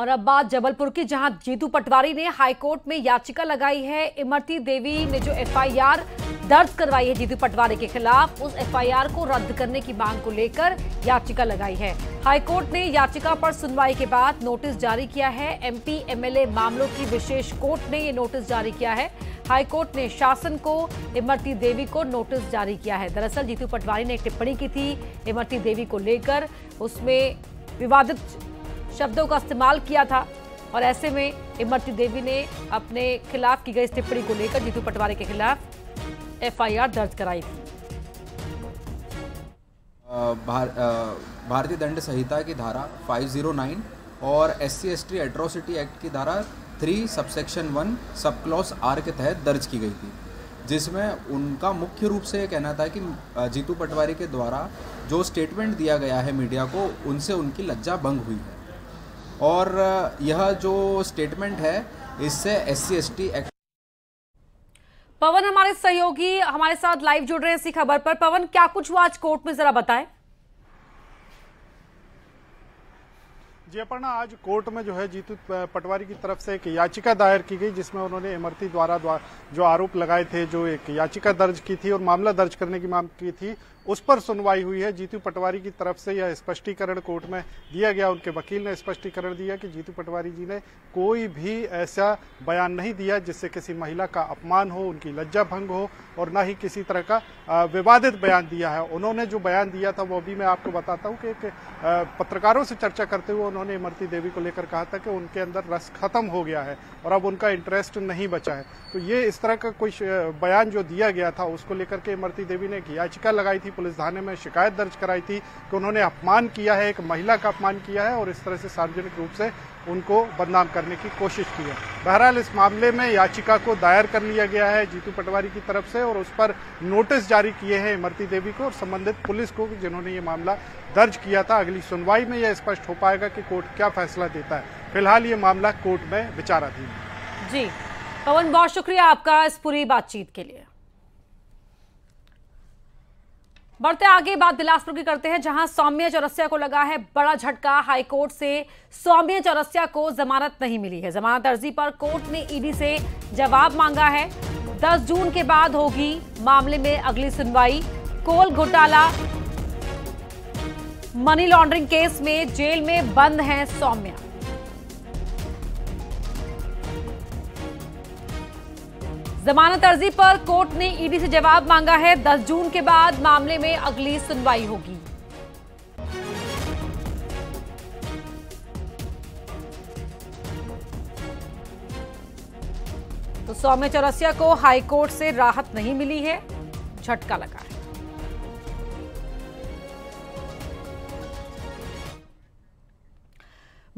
और अब बात जबलपुर की, जहां जीतू पटवारी ने हाईकोर्ट में याचिका लगाई है। इमरती देवी ने जो एफआईआर दर्ज करवाई है जीतू पटवारी के खिलाफ, उस एफआईआर को रद्द करने की मांग को लेकर याचिका लगाई है। हाईकोर्ट ने याचिका पर सुनवाई के बाद नोटिस जारी किया है। एमपी एमएलए मामलों की विशेष कोर्ट ने ये नोटिस जारी किया है। हाईकोर्ट ने शासन को इमरती देवी को नोटिस जारी किया है। दरअसल जीतू पटवारी ने एक टिप्पणी की थी इमरती देवी को लेकर, उसमें विवादित शब्दों का इस्तेमाल किया था और ऐसे में इमरती देवी ने अपने खिलाफ की गई इस टिप्पणी को लेकर जीतू पटवारी के खिलाफ एफआईआर दर्ज कराई थी। भारतीय दंड संहिता की धारा 509 और SC/ST एट्रोसिटी एक्ट की धारा 3 सबसेक्शन 1 सब क्लॉज R के तहत दर्ज की गई थी, जिसमें उनका मुख्य रूप से ये कहना था कि जीतू पटवारी के द्वारा जो स्टेटमेंट दिया गया है मीडिया को, उनसे उनकी लज्जा भंग हुई है और यह जो स्टेटमेंट है इससे SC/ST एक्ट। पवन हमारे सहयोगी हमारे साथ लाइव जुड़ रहे हैं इसी खबर पर। पवन, क्या कुछ हुआ आज कोर्ट में, जरा बताएं। जी अपर्णा, आज कोर्ट में जो है जीतू पटवारी की तरफ से एक याचिका दायर की गई, जिसमें उन्होंने इमरती द्वारा जो आरोप लगाए थे, जो एक याचिका दर्ज की थी और मामला दर्ज करने की मांग की थी, उस पर सुनवाई हुई है। जीतू पटवारी की तरफ से यह स्पष्टीकरण कोर्ट में दिया गया। उनके वकील ने स्पष्टीकरण दिया कि जीतू पटवारी जी ने कोई भी ऐसा बयान नहीं दिया जिससे किसी महिला का अपमान हो, उनकी लज्जा भंग हो और ना ही किसी तरह का विवादित बयान दिया है। उन्होंने जो बयान दिया था वो भी मैं आपको बताता हूँ कि एक पत्रकारों से चर्चा करते हुए उन्होंने इमरती देवी को लेकर कहा था कि उनके अंदर रस खत्म हो गया है और अब उनका इंटरेस्ट नहीं बचा है। तो ये इस तरह का कोई बयान जो दिया गया था उसको लेकर के इमरती देवी ने एक याचिका लगाई थी, पुलिस थाने में शिकायत दर्ज कराई थी कि उन्होंने अपमान किया है, एक महिला का अपमान किया है और इस तरह से सार्वजनिक रूप से उनको बदनाम करने की कोशिश की है। बहरहाल इस मामले में याचिका को दायर कर लिया गया है जीतू पटवारी की तरफ से और उस पर नोटिस जारी किए हैं इमरती देवी को और संबंधित पुलिस को, जिन्होंने ये मामला दर्ज किया था। अगली सुनवाई में यह स्पष्ट हो पाएगा कि कोर्ट क्या फैसला देता है। फिलहाल ये मामला कोर्ट में विचाराधीन है। जी पवन, बहुत शुक्रिया आपका इस पूरी बातचीत के लिए। बढ़ते आगे, बात बिलासपुर की करते हैं, जहां सौम्या चौरसिया को लगा है बड़ा झटका। हाईकोर्ट से सौम्या चौरसिया को जमानत नहीं मिली है। जमानत अर्जी पर कोर्ट ने ईडी से जवाब मांगा है। 10 जून के बाद होगी मामले में अगली सुनवाई। कोल घोटाला मनी लॉन्ड्रिंग केस में जेल में बंद है सौम्या। जमानत अर्जी पर कोर्ट ने ईडी से जवाब मांगा है। 10 जून के बाद मामले में अगली सुनवाई होगी। तो सौम्या चौरसिया को हाईकोर्ट से राहत नहीं मिली है, झटका लगा है।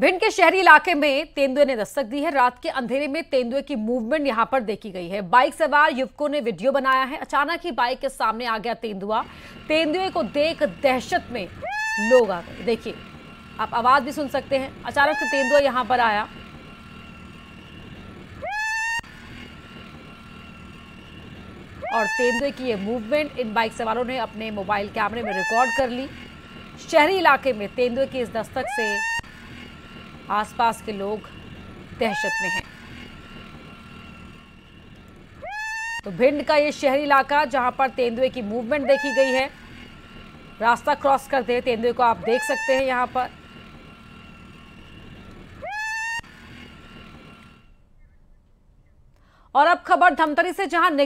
भिंड के शहरी इलाके में तेंदुए ने दस्तक दी है। रात के अंधेरे में तेंदुए की मूवमेंट यहां पर देखी गई है। बाइक सवार युवकों ने वीडियो बनाया है। अचानक ही बाइक के सामने आ गया तेंदुआ। तेंदुए को देख दहशत में लोग आ गए। देखिए, आप आवाज भी सुन सकते हैं। अचानक से तेंदुआ यहां पर आया। और तेंदुए की ये मूवमेंट इन बाइक सवारों ने अपने मोबाइल कैमरे में रिकॉर्ड कर ली। शहरी इलाके में तेंदुए की इस दस्तक से आसपास के लोग दहशत में हैं। तो भिंड का ये शहरी इलाका, जहां पर तेंदुए की मूवमेंट देखी गई है। रास्ता क्रॉस करते हुए तेंदुए को आप देख सकते हैं यहां पर। और अब खबर धमतरी से, जहां